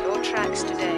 your tracks today.